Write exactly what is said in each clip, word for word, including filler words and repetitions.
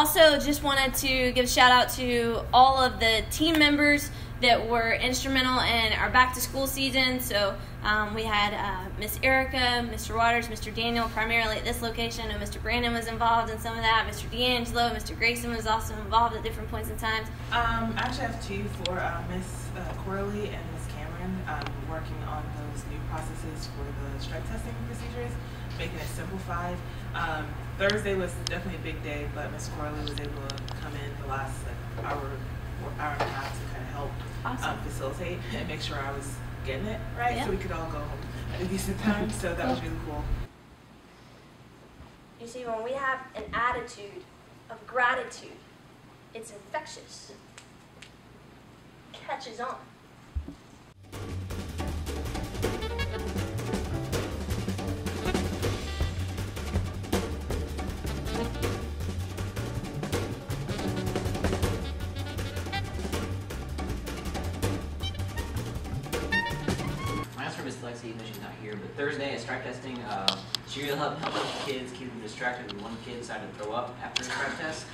also just wanted to give a shout out to all of the team members that were instrumental in our back to school season. So um, we had uh, Miss Erica, Mister Waters, Mister Daniel, primarily at this location, and Mister Brandon was involved in some of that. Mister D'Angelo, Mister Grayson was also involved at different points in time. Um, I actually have two for uh, Miss uh, Corley and Miss Cameron, um, working on those new processes for the strength testing procedures, making it simplified. Um, Thursday was definitely a big day, but Miss Corley was able to come in the last like, hour or hour and a half to kind of help. Awesome. Um, facilitate and make sure I was getting it right, yeah. So we could all go home at a decent time, so that was really cool. You see, when we have an attitude of gratitude, it's infectious. It catches on. Lexi, no, she's not here, but Thursday at strike testing, uh, she really helped help the kids, keep them distracted. One kid decided to throw up after the strike test.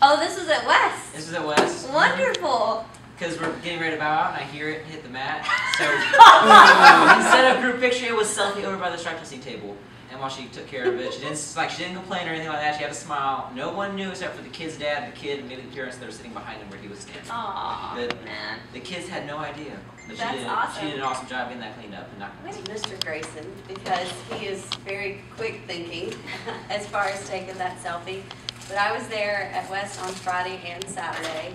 Oh, this was at West. This was at West. Wonderful. Because we're getting ready to bow out, and I hear it hit the mat. So um, instead of group picture, it was selfie over by the strike testing table. And while she took care of it, she didn't like she didn't complain or anything like that. She had a smile. No one knew except for the kid's dad, and the kid, and maybe the parents that were sitting behind him where he was standing. Aww, the, man. The kids had no idea. But That's she did, awesome. She did an awesome job getting that cleaned up. And not with Mister Grayson, because he is very quick thinking as far as taking that selfie. But I was there at West on Friday and Saturday,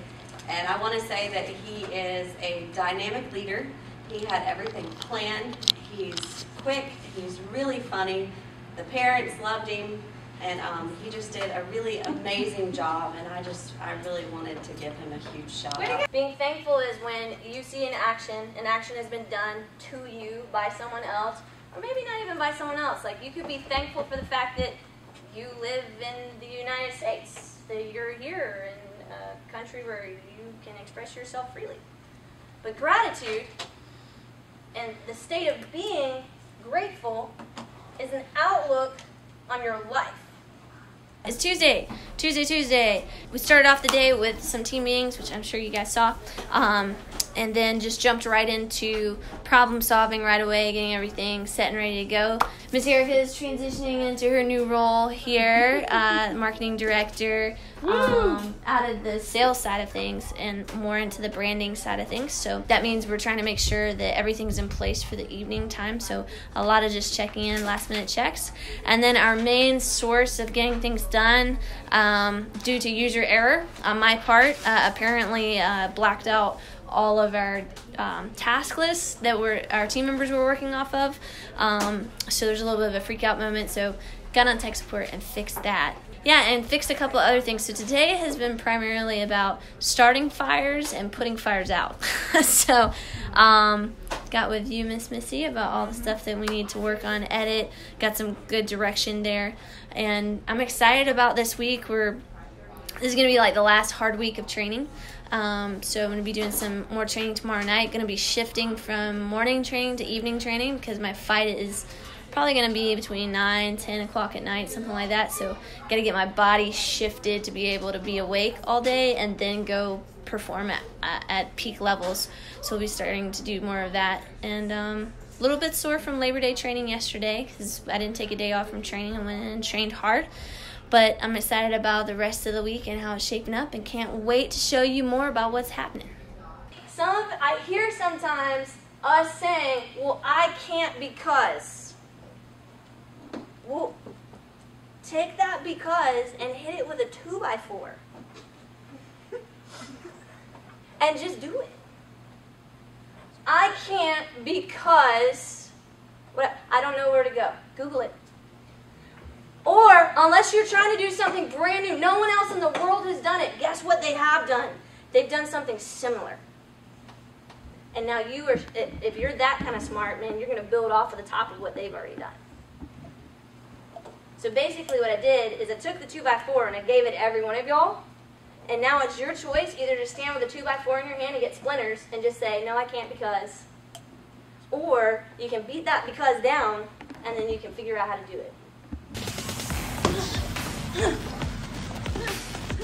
and I want to say that he is a dynamic leader. He had everything planned. He's quick. He's really funny. The parents loved him, and um, he just did a really amazing job, and I just, I really wanted to give him a huge shout out. Being thankful is when you see an action, an action has been done to you by someone else, or maybe not even by someone else. Like, you could be thankful for the fact that you live in the United States, that you're here in a country where you can express yourself freely. But gratitude and the state of being grateful is an outlook on your life. It's Tuesday, Tuesday, Tuesday. We started off the day with some team meetings, which I'm sure you guys saw, um, and then just jumped right into problem solving right away, getting everything set and ready to go. Miss Erica is transitioning into her new role here, uh, marketing director, um, out of the sales side of things and more into the branding side of things. So that means we're trying to make sure that everything's in place for the evening time. So a lot of just checking in, last minute checks. And then our main source of getting things done, um, due to user error on my part, uh, apparently uh, blacked out all of our um, task lists that were our team members were working off of. Um, so there's a little bit of a freak out moment. So got on tech support and fixed that. Yeah, and fixed a couple other things. So today has been primarily about starting fires and putting fires out. So um, got with you, Miss Missy, about all the stuff that we need to work on, edit, got some good direction there. And I'm excited about this week. We're This is going to be like the last hard week of training. Um, so I'm going to be doing some more training tomorrow night. Going to be shifting from morning training to evening training because my fight is probably going to be between nine, ten o'clock at night, something like that. So got to get my body shifted to be able to be awake all day and then go perform at, at peak levels. So we'll be starting to do more of that. And um, a little bit sore from Labor Day training yesterday because I didn't take a day off from training. I went in and trained hard. But I'm excited about the rest of the week and how it's shaping up, and can't wait to show you more about what's happening. Some of, I hear sometimes us saying, well, I can't because. Well, take that because and hit it with a two by four. And just do it. I can't because, what, I don't know where to go. Google it. Or, unless you're trying to do something brand new, no one else in the world has done it. Guess what they have done? They've done something similar. And now you are, if you're that kind of smart, man, you're going to build off of the top of what they've already done. So basically what I did is I took the two by four and I gave it to every one of y'all. And now it's your choice, either to stand with a two by four in your hand and get splinters and just say, no, I can't because. Or you can beat that because down, and then you can figure out how to do it. Ugh! Ugh!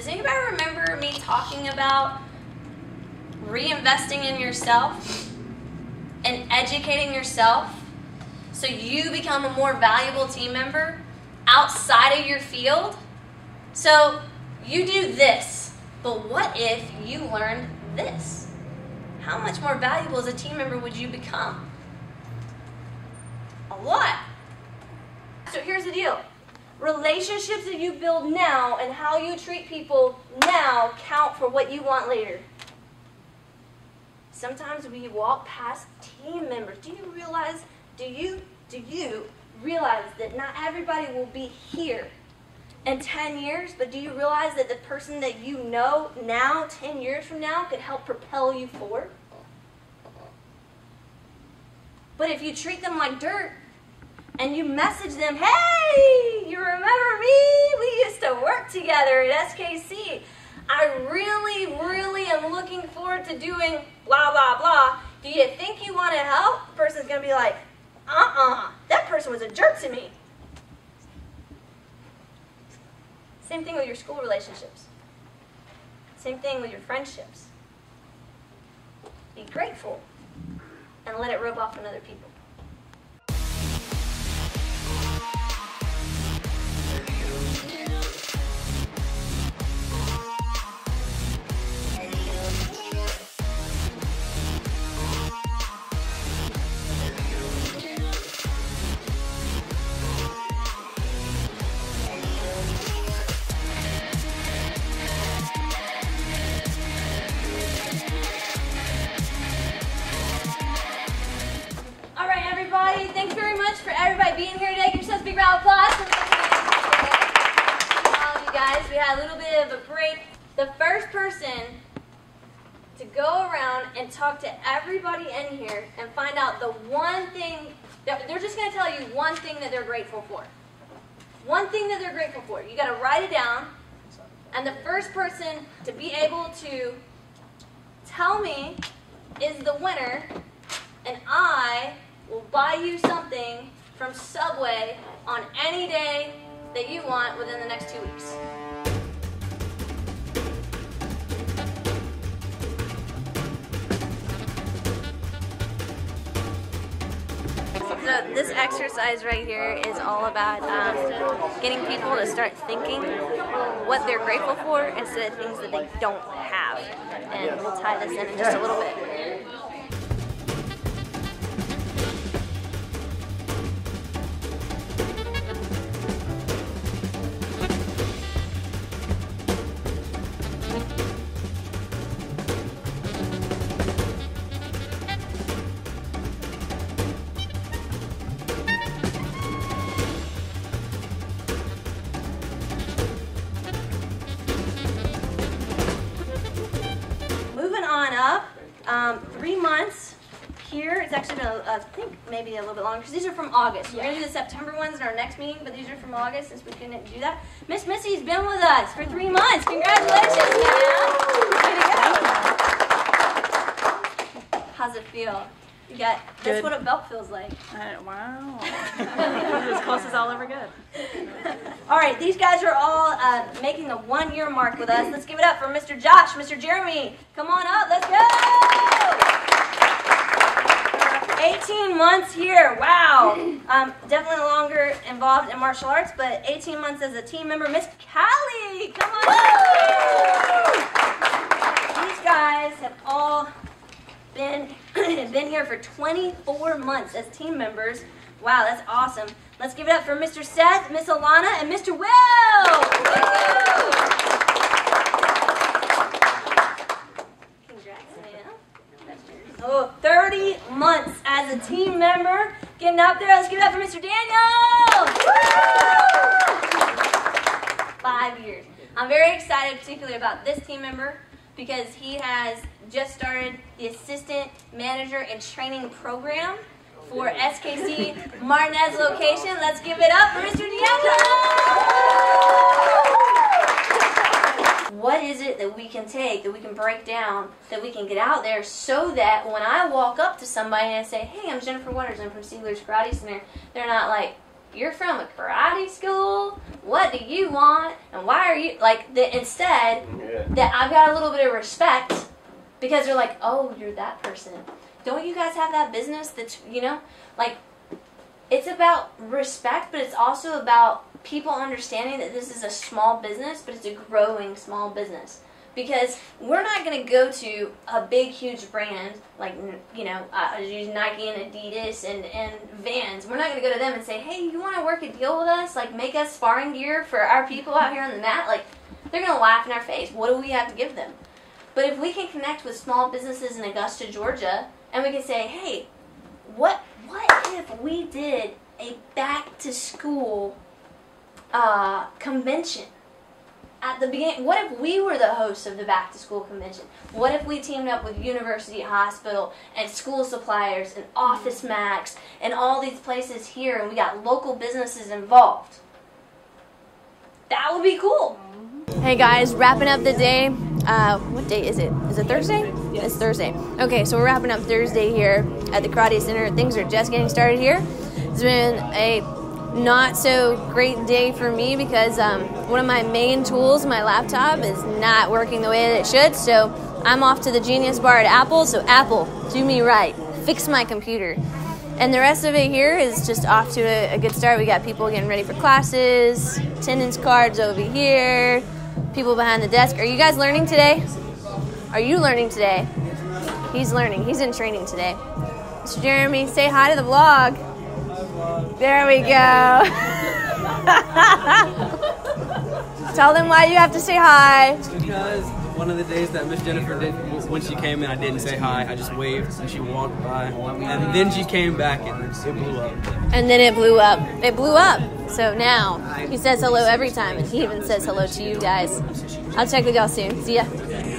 Does anybody remember me talking about reinvesting in yourself and educating yourself so you become a more valuable team member outside of your field? So you do this, but what if you learned this? How much more valuable as a team member would you become? A lot. So here's the deal. Relationships that you build now and how you treat people now count for what you want later. Sometimes we walk past team members. Do you realize, do you, do you realize that not everybody will be here in ten years, but do you realize that the person that you know now, ten years from now, could help propel you forward? But if you treat them like dirt, and you message them, hey, you remember me? We used to work together at S K C. I really, really am looking forward to doing blah, blah, blah. Do you think you want to help? The person's going to be like, uh-uh, that person was a jerk to me. Same thing with your school relationships. Same thing with your friendships. Be grateful and let it rub off on other people. Being here today, give yourselves a big round of applause. All of you guys, we had a little bit of a break. The first person to go around and talk to everybody in here and find out the one thing that they're just going to tell you one thing that they're grateful for. One thing that they're grateful for. You got to write it down, and the first person to be able to tell me is the winner, and I will buy you something from Subway on any day that you want within the next two weeks. So this exercise right here is all about um, getting people to start thinking what they're grateful for instead of things that they don't have. And we'll tie this in in just a little bit. Um, three months here, it's actually been, a, I think, maybe a little bit longer, because these are from August. We're going to do the September ones in our next meeting, but these are from August since we couldn't do that. Miss Missy's been with us for three months. Congratulations, Mia. Way to go. How's it feel? You got, that's what a belt feels like. Uh, wow. As close as I'll ever get. All right, these guys are all uh, making the one-year mark with us. Let's give it up for Mister Josh, Mister Jeremy. Come on up, let's go! eighteen months here, wow. Um, definitely longer involved in martial arts, but eighteen months as a team member. Miss Callie, come on up! These guys have all been, been here for twenty-four months as team members. Wow, that's awesome. Let's give it up for Mister Seth, Miss Alana, and Mister Will. Congrats, man. Oh, thirty months as a team member. Getting up there. Let's give it up for Mister Daniel. Five years. I'm very excited particularly about this team member because he has just started the assistant manager and training program for S K C Martinez location. Let's give it up for Mister Diego! What is it that we can take, that we can break down, that we can get out there so that when I walk up to somebody and I say, hey, I'm Jennifer Waters, I'm from Seigler's Karate Center, they're not like, you're from a karate school? What do you want? And why are you, like, the, instead, yeah. that I've got a little bit of respect because they're like, oh, you're that person. Don't you guys have that business that's, you know, like, it's about respect, but it's also about people understanding that this is a small business, but it's a growing small business. Because we're not going to go to a big, huge brand like, you know, uh, Nike and Adidas and, and Vans. We're not going to go to them and say, hey, you want to work a deal with us? Like, make us sparring gear for our people out here on the mat? Like, they're going to laugh in our face. What do we have to give them? But if we can connect with small businesses in Augusta, Georgia, and we can say, hey, what, what if we did a back-to-school uh, convention? At the beginning, what if we were the hosts of the back to school convention? What if we teamed up with University Hospital and school suppliers and Office Max and all these places here, and we got local businesses involved? That would be cool. Hey guys, wrapping up the day. Uh, what day is it? Is it Thursday? Yes. It's Thursday. Okay, so we're wrapping up Thursday here at the Karate Center. Things are just getting started here. It's been a not so great day for me because um, one of my main tools, my laptop, is not working the way that it should, so I'm off to the Genius Bar at Apple. So Apple, do me right, fix my computer. And the rest of it here is just off to a, a good start. We got people getting ready for classes, attendance cards over here, people behind the desk. Are you guys learning today? Are you learning today? He's learning, he's in training today. Mister Jeremy, say hi to the vlog. There we go. Tell them why you have to say hi. Because one of the days that Miss Jennifer did, when she came in, I didn't say hi. I just waved and she walked by. And then she came back and it blew up. And then it blew up. It blew up. So now he says hello every time, and he even says hello to you guys. I'll check with y'all soon. See ya.